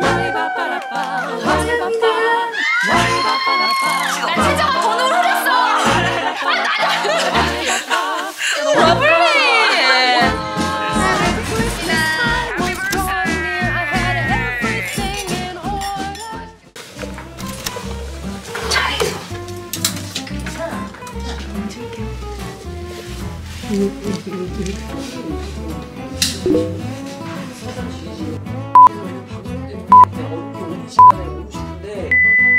나 진짜 막 번호를 흘렸어. 아니 나도 러블리.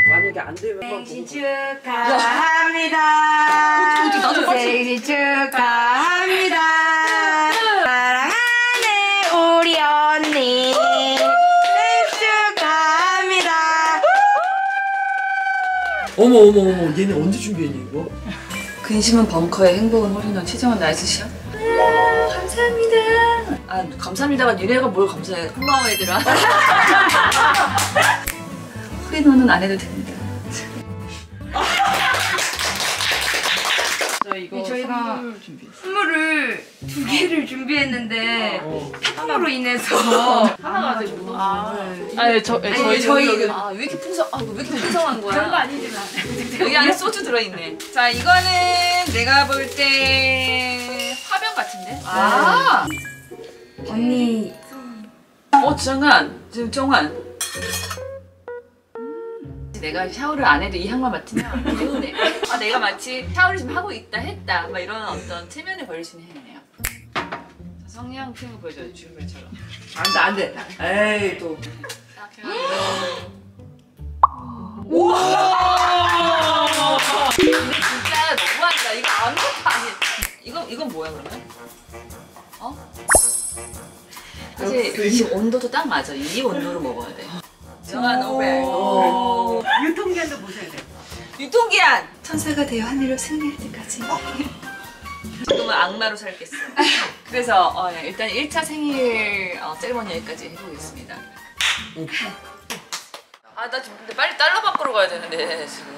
만약에 안 되면 생신 축하합니다. 생신 축하합니다. 사랑하는 우리 언니 생신 축하합니다. 어머 어머 어머, 얘네 언제 준비했니 이거? 근심은 벙커에 행복은 홀인원 최정환 나이스샷. 감사합니다. 아 감사합니다만 니네가 뭘 감사해. 고마워 얘들아. 홀인원은 안 해도 됩니다. 저희가 선물을 2개를 준비했는데 폐렴으로 인해서 하나가 아직 못 나왔어요. 아니 저희 왜 이렇게 풍성한 거야? 그런 거 아니지만 여기 안에 소주 들어있네. 자 이거는 내가 볼 때 화병 같은데? 아 언니 정환 내가 샤워를 안 해도 이 향만 맡으면 개운해. 아, 내가 마치 샤워를 지금 하고 있다 했다 막 이런 어떤 체면에 걸리시는 해네요. 성냥 피부 보여줘요. 주물처럼. 안돼 안돼. 에이 또. 우와. 근데 진짜 너무한다. 이거 아무것도 아니야. 이건 뭐야 그러면? 어? 사실 이 온도도 딱 맞아. 이 온도로 먹어야 돼. 정한 오벨. 유통기한도 보셔야 돼. 유통기한! 천사가 되어 하늘로 승리할 때까지. 그동안 악마로 살겠어. 그래서 일단 1차 생일 세리머니 여기까지 해보겠습니다. 아 나 지금 근데 빨리 달러 바꾸러 가야 되는데 지금.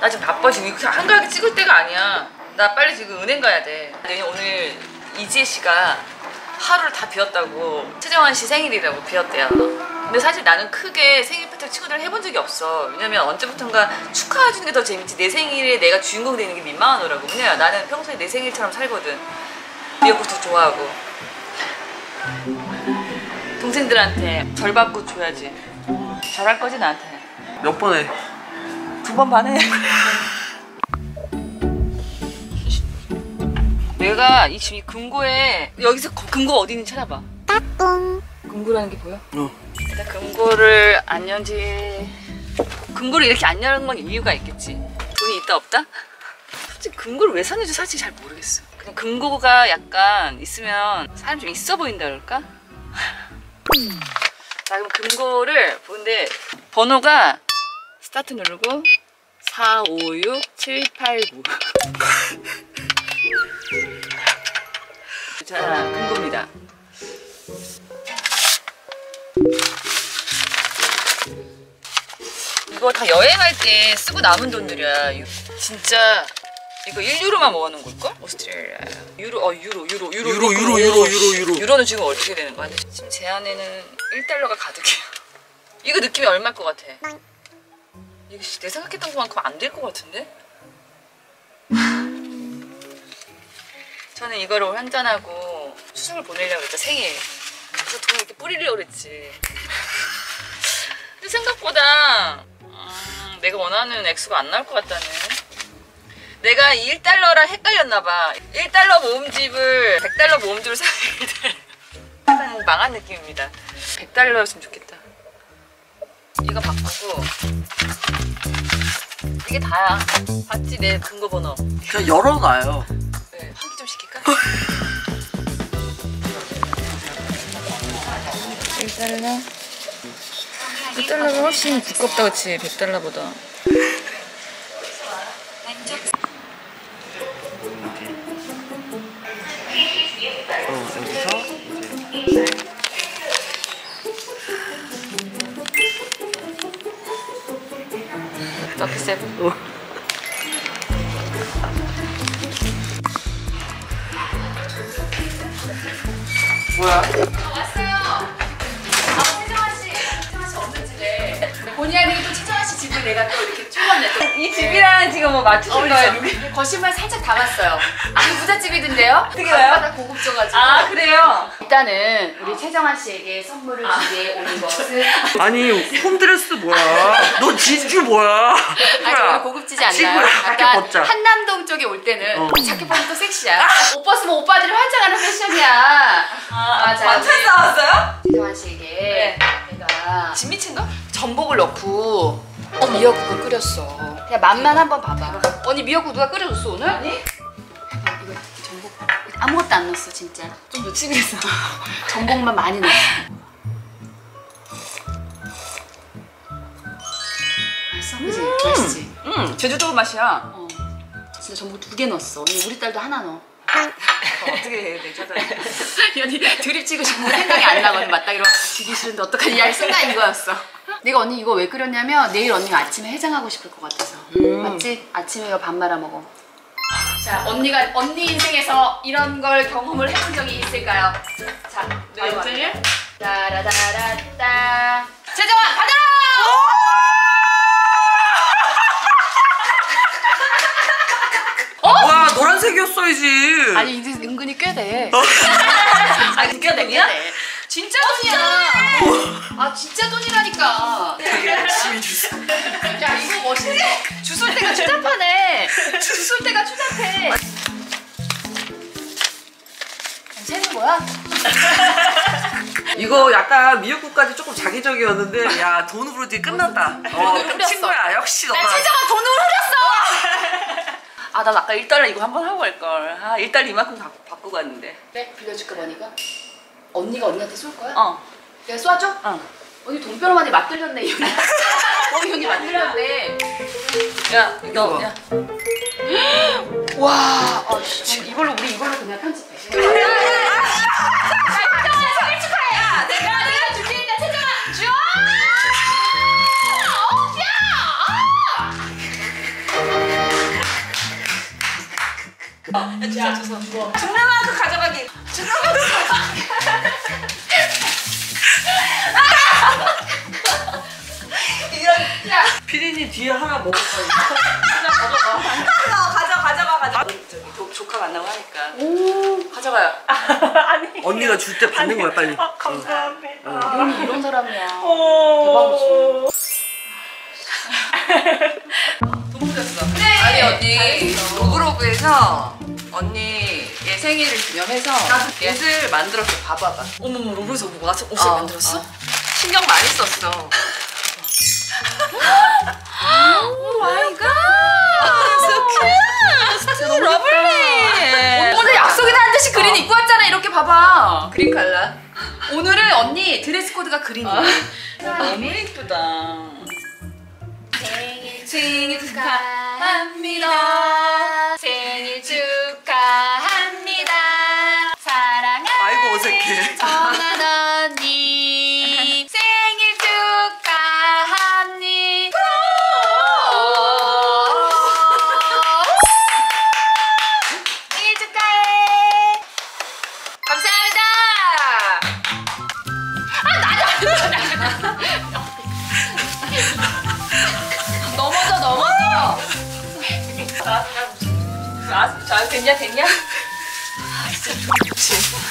나 지금 바빠 지금. 이렇게 한가하게 찍을 때가 아니야. 나 빨리 지금 은행 가야 돼. 오늘 이지혜 씨가 하루를 다 비웠다고 최정환 씨 생일이라고 비웠대요. 근데 사실 나는 크게 생일 파티를 친구들 해본 적이 없어. 왜냐면 언제부턴가 축하해주는 게 더 재밌지 내 생일에 내가 주인공 되는 게 민망하더라고. 그냥 나는 평소에 내 생일처럼 살거든. 미역국도 좋아하고. 동생들한테 절 받고 줘야지. 잘할 거지 나한테. 몇 번 해? 2번 반 해. 내가 지금 이 금고에 여기서 금고 어디 있는지 찾아봐. 따꿍. 금고라는 게 보여? 어. 일단 금고를 안 연지. 금고를 이렇게 안 여는 건 이유가 있겠지. 돈이 있다 없다? 솔직히 금고를 왜 샀는지 사실 잘 모르겠어. 그냥 금고가 약간 있으면 사람 좀 있어 보인다 그럴까? 자 그럼 금고를 보는데 번호가 스타트 누르고 4, 5, 6, 7, 8, 9. 자, 금고입니다. 이거 다 여행할 때 쓰고 남은 돈들이야. 진짜 이거 1유로만 모아놓은 걸걸? 오스트레일리아 유로. 유로는 지금 어떻게 되는 거야? 지금 제 안에는 1달러가 가득해. 이거 느낌이 얼마일 것 같아? 이거 내 생각했던 것만큼 안 될 것 같은데? 저는 이거를 환전하고 추석을 보내려고 했죠. 생일. 그래서 돈을 이렇게 뿌리려고 그랬지. 근데 생각보다 내가 원하는 액수가 안 나올 것 같다는. 내가 1달러랑 헷갈렸나봐. 1달러 모음집을 100달러 모음집을 사야겠다. 약간 망한 느낌입니다. 100달러였으면 좋겠다. 이거 바꾸고 이게 다야. 봤지 내 금고 번호. 그냥 열어놔요. 네, 환기 좀 시킬까? $1달러가 훨씬 두껍다 그치? $100보다. 여기서 이제 더크셉. 뭐야? 왔어요. 오늘 내가 또 이렇게 추웠네. 이 집이랑 지금 뭐 맞추신 거예요? 거짓말 살짝 담았어요. 아니 부잣집이던데요? 어떻게 봐요? 고급져가지고. 아 그래요? 일단은 우리 최정환 씨에게 선물을 준비해 오는 것은 아니 홈드레스 뭐야? 너 진주 뭐야? 아니 오늘 고급지지 않나요? 약간 한남동 쪽에 올 때는 자켓 보면 또 섹시야. 옷 벗으면 오빠들이 환장하는 패션이야. 맞아. 완전 나왔어요? 최정환 씨에게 내가 진미친가? 전복을 넣고 미역국을 끓였어. 그냥 맛만 한번 봐봐. 언니 미역국 누가 끓여줬어 오늘? 아니? 이거 전복 아무것도 안 넣었어 진짜. 좀 놓치기 그랬어. 전복만 많이 넣었어. 맛있어? 그치? 맛있지? 응 제주도 맛이야. 진짜 전복 2개 넣었어. 언니 우리 딸도 하나 넣어. 어떻게 해야 돼? 언니 드립 치고 싶은 생각이 안 나거든. 맞다기로 지기 싫은데 어떡하냐 할 순간 이거였어. 내가 언니 이거 왜 끓였냐면 내일 언니가 아침에 해장하고 싶을 것 같아서. 맞지? 아침에 이거 밥 말아 먹어. 자 언니가 언니 인생에서 이런 걸 경험을 해본 적이 있을까요? 자 바로 네, 따라따라따 최정환 받아! 어? 와 노란색이었어야지. 아니 이제 은근히 꽤 돼. 아니 꽤 되냐? 진짜 돈이야. 아 진짜 돈이라니까. 야 이거 멋있네. 주술대가 추잡하네. 주술대가 추잡해. 재는 거야? 이거 약간 미역국까지 조금 자기적이었는데 야 돈으로 뒤에 끝났다. 돈으로 친구야 역시 너가. 나 최정환 돈으로 흘렸어. 아 난 아까 1달러 이거 한번 하고 갈걸. 아 1달러 이만큼 받고 갔는데. 네? 빌려줄까 보니까? 언니가 언니한테 쏠 거야? 어. 내가 쏴줘? 어. 언니 돈벼락한테 맞들렸네 이 언니. 이 언니 맞들렸네. 야 너. 야. 와. 이걸로 우리 이걸로 그냥 편집해. 최정환 생일 축하해. 야 내가 준비했다 최정환 줘. 야 주소. 중남아도 가져가기. 중남아도 가져가기. 피디님 뒤에 하나 먹을 거야. 가져가. 조카 만나고 하니까. 오 가져가요. 아니. 언니가 줄 때 받는 거야 빨리. 아, 감사합니다. 이런 사람이야. 대박이지. 너무 좋았어. 네. 아니 언니 로브로브에서 언니의 생일을 기념해서 옷을 만들었어. 봐봐봐. 어머머 로브에서 와서 옷을 만들었어? 신경 많이 썼어. 오 마이 갓! So cute! So lovely! 오늘 약속이나 한 듯이 그린 입고 왔잖아. 이렇게 봐봐. 그린 컬러. 오늘은 언니 드레스 코드가 그린이야. 너무 예쁘다. 생일 축하합니다. 생일 축하합니다. 사랑하는 아이고 어색해. 정한 언니. 생일 축하합니다. 생일 축하해. 감사합니다. 아 나도. 아 됐냐? 아 진짜 좋지.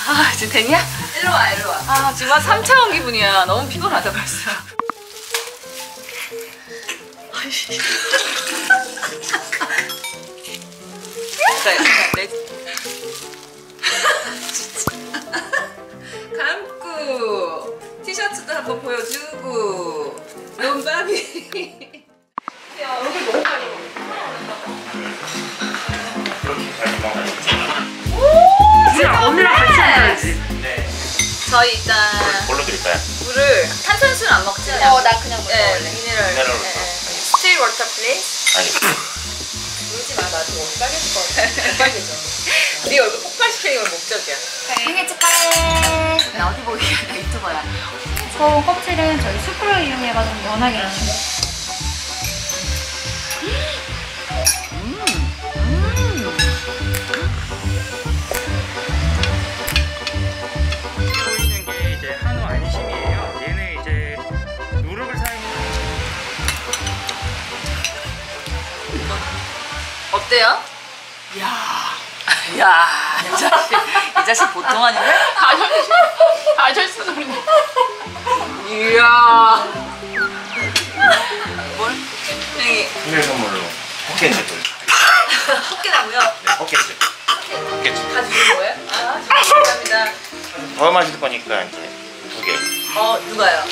아 이제 됐냐? 일로와 일로와. 아 지금 한 3차원 기분이야. 너무 피곤하다 벌써. 감고 티셔츠도 한번 보여주고 논밤이. 야 얼굴 너무 가려. 언니랑 같이 먹어야지. 네. 저희 일단 뭘로 드릴까요? 물을 탄산수는 안 먹지? 나 그냥 물 먹을래. 미네랄. 스틸 워터 플리즈. 아니. 울지 마. 나도 얼굴 빨개질 것 같아. 빨개져. 네 얼굴 폭발시키는 건 목적이야. 생일 축하해. 나 어디 보기야. 나 유튜버야. 저 껍질은 저희 수프를 이용해가지고 연하게 넣습니다. 어때요? 야, 이 자식 보통 아닌데? 아저씨 소리네. 이야. 뭘? 여기. 생일 선물로 포켓을 돌려. 포켓하고요? 네, 포켓을. 다 주는 거예요? 아, 감사합니다. 더 마실 거니까 이제 두 개. 누가요?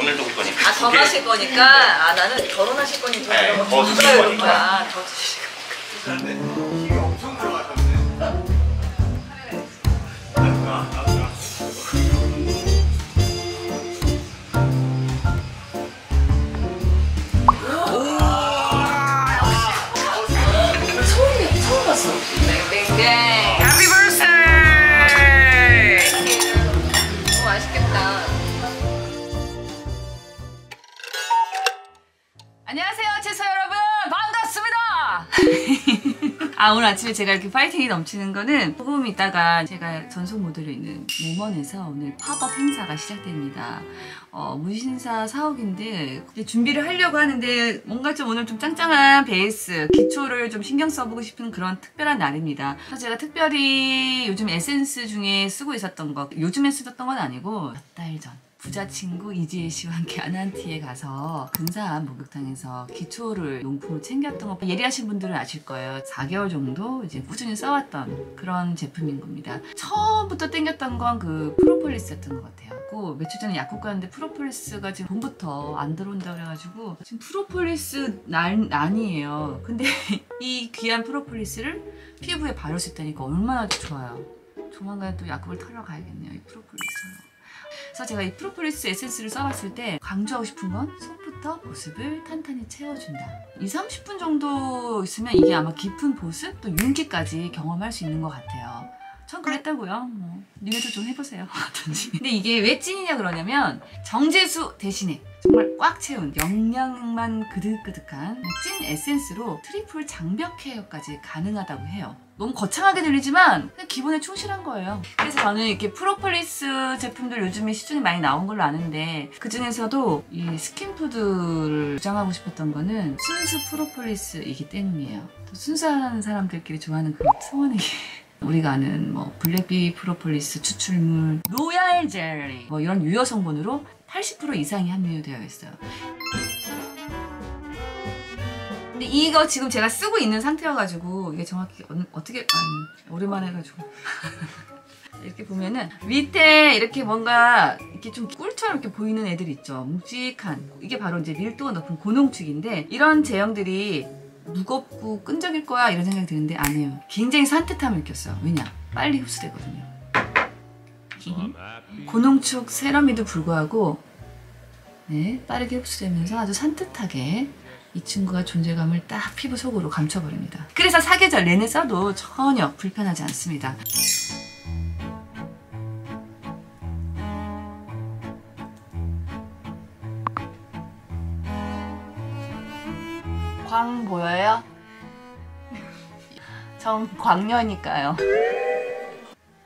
오늘도 올 거니까. 더 마실 거니까. 아, 나는 결혼하실 거니까. 네, 더 주실 거니까. 더 주실 거니까. 아, 오늘 아침에 제가 이렇게 파이팅이 넘치는 거는 조금 있다가 제가 전속 모델로 있는 모먼에서 오늘 팝업 행사가 시작됩니다. 무신사 4억인데 준비를 하려고 하는데 뭔가 좀 오늘 좀 짱짱한 베이스, 기초를 좀 신경 써보고 싶은 그런 특별한 날입니다. 그래서 제가 특별히 요즘 에센스 중에 쓰고 있었던 거, 요즘에 쓰던 건 아니고 몇 달 전 부자친구 이지혜 씨와 함께 아난티에 가서 근사한 목욕탕에서 기초를 용품을 챙겼던 거 예리하신 분들은 아실 거예요. 4개월 정도 이제 꾸준히 써왔던 그런 제품인 겁니다. 처음부터 땡겼던 건 그 프로폴리스였던 것 같아요. 며칠 전에 약국 갔는데 프로폴리스가 지금 봄부터 안 들어온다 그래가지고 지금 프로폴리스 난이에요. 근데 이 귀한 프로폴리스를 피부에 바를 수 있다니까 얼마나 좋아요. 조만간 또 약국을 털러 가야겠네요, 이 프로폴리스로. 그래서 제가 이 프로폴리스 에센스를 써봤을 때 강조하고 싶은 건 속부터 보습을 탄탄히 채워준다. 20-30분 정도 있으면 이게 아마 깊은 보습 또 윤기까지 경험할 수 있는 것 같아요. 전 그랬다고요. 뭐 니네도 좀 해보세요. 근데 이게 왜 찐이냐 그러냐면 정제수 대신에 정말 꽉 채운 영양만 그득그득한 찐 에센스로 트리플 장벽 케어까지 가능하다고 해요. 너무 거창하게 들리지만 그냥 기본에 충실한 거예요. 그래서 저는 이렇게 프로폴리스 제품들 요즘에 시중에 많이 나온 걸로 아는데 그 중에서도 이 스킨푸드를 주장하고 싶었던 거는 순수 프로폴리스이기 때문이에요. 또 순수한 사람들끼리 좋아하는 그 성원에게 우리가 아는 뭐 블랙비 프로폴리스 추출물, 로얄 젤리 뭐 이런 유효 성분으로 80% 이상이 함유되어 있어요. 근데 이거 지금 제가 쓰고 있는 상태여가지고 이게 정확히 어떻게 오랜만에 해가지고 이렇게 보면은 밑에 이렇게 뭔가 이렇게 좀 꿀처럼 이렇게 보이는 애들 있죠. 묵직한 이게 바로 이제 밀도가 높은 고농축인데 이런 제형들이 무겁고 끈적일 거야 이런 생각이 드는데 아니에요. 굉장히 산뜻함을 느꼈어요. 왜냐? 빨리 흡수되거든요. 고농축 세럼에도 불구하고 네, 빠르게 흡수되면서 아주 산뜻하게 이 친구가 존재감을 딱 피부 속으로 감춰버립니다. 그래서 사계절 내내 써도 전혀 불편하지 않습니다. 광 보여요? 전 광녀니까요.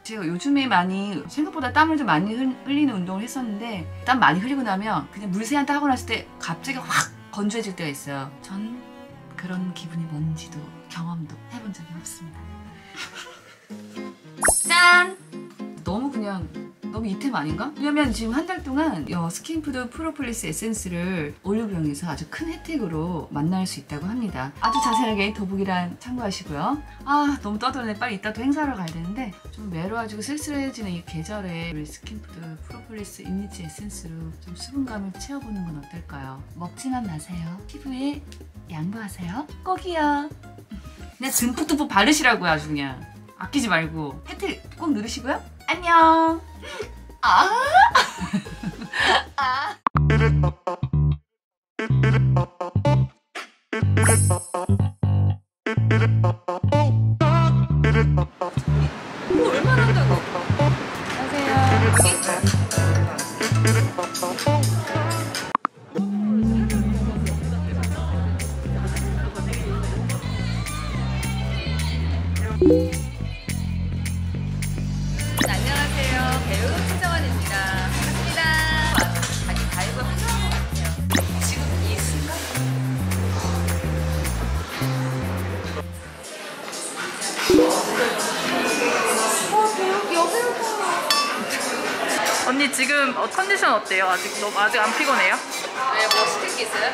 제가 요즘에 많이 생각보다 땀을 좀 많이 흘리는 운동을 했었는데 땀 많이 흘리고 나면 그냥 물 세안도 하고 났을 때 갑자기 확 건조해질 때가 있어요. 전 그런 기분이 뭔지도 경험도 해본 적이 없습니다. 짠! 너무 그냥 너무 이템 아닌가? 왜냐면 지금 한 달 동안 스킨푸드 프로폴리스 에센스를 올리브영에서 아주 큰 혜택으로 만날 수 있다고 합니다. 아주 자세하게 더보기란 참고하시고요. 아, 너무 떠들었네. 빨리 이따 또 행사를 가야 되는데 좀 외로워지고 쓸쓸해지는 이 계절에 우리 스킨푸드 프로폴리스 인니치 에센스로 좀 수분감을 채워보는 건 어떨까요? 먹지만 마세요. 피부에 양보하세요. 꼭이요. 그냥 듬뿍듬뿍 바르시라고요, 아주 그냥. 아끼지 말고. 혜택 꼭 누르시고요. 안녕. 아. 아. 얼마나 한다고? 안녕하세요. 안녕하세요. 배우 최정환입니다. 반갑습니다. 자기 가요 언니 지금 컨디션 어때요? 아직 안 피곤해요? 네, 뭐 시킨 게 있어요?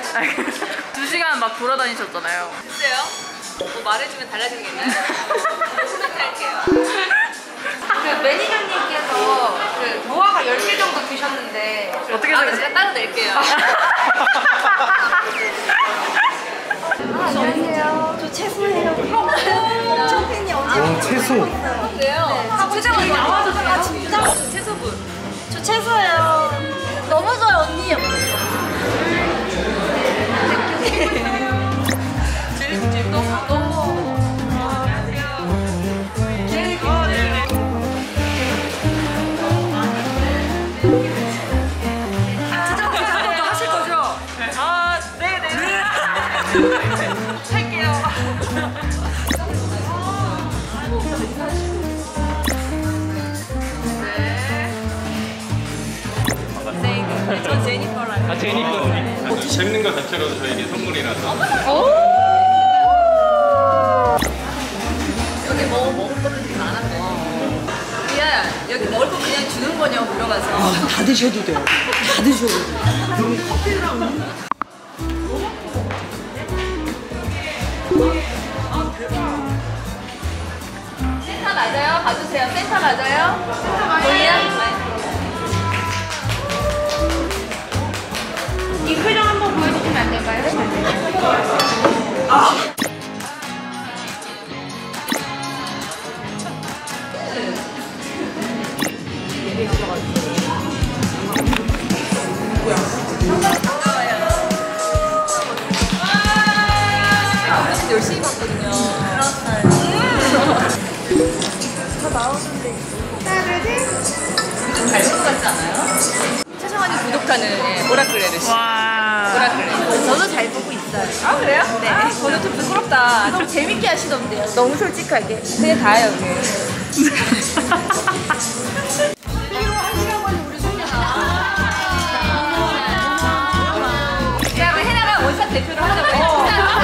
2시간 막 돌아다니셨잖아요. 글쎄요? 뭐 말해주면 달라지는 게 있나요? 생각할게요. 그 매니저님께서 그 무화과 10개 정도 드셨는데 어떻게 생각하세요? 제가 따로 낼게요. 안녕하세요. 저 채소예요. 엄청 팬이 언제 채소? 그래요? 최정환이 나와주세요. 진짜? 채소분. 저 채소예요. 너무 좋아요, 언니. 제니퍼 언니 재밌는 거 자체로도 저에게 선물이라서. 여기 뭐 먹을 것도 되게 많았대. 미아야, 여기 먹을 거 그냥 주는 거냐고 물어봐서. 아, 다 드셔도 돼요. 다 드셔도 돼요. 그럼 커피랑. 아, 대박. 센터 맞아요? 봐주세요. 센터 맞아요? 센터 맞아요? 이 표정 한번 보여주시면 안 될까요? 아. 아, 열심히 봤거든요. 다 나오는데. 요즘 발성 같지 않아요? 최정환이 구독하는 오라클레르 씨. 오라클레. 저도 잘 보고 있어요. 아, 그래요? 네. 아, 저는 좀 부끄럽다. 너무 재밌게 하시던데요. 너무 솔직하게. 그게 다예요, 그게. 그다음에 헤나가 원샷 대표로 하자고.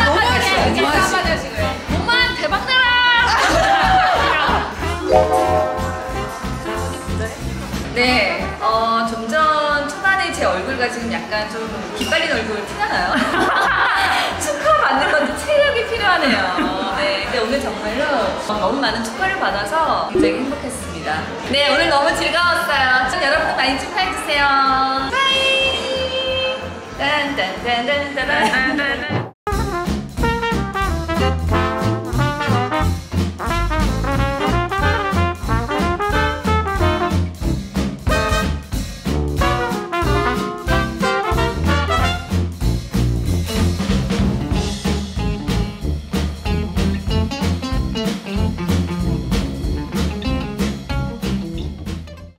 너무 멋있어요. 진짜 한마디 하시고요. 오만 대박 나라! 네. 좀 전 초반에 제 얼굴과 지금 약간 좀 기빨린 얼굴 티나나요? 축하 받는 것도 체력이 필요하네요. 네, 근데 오늘 정말로 너무 많은 축하를 받아서 굉장히 행복했습니다. 네, 오늘 너무 즐거웠어요. 좀 여러분도 많이 축하해주세요. 빠이! 딴딴딴딴딴딴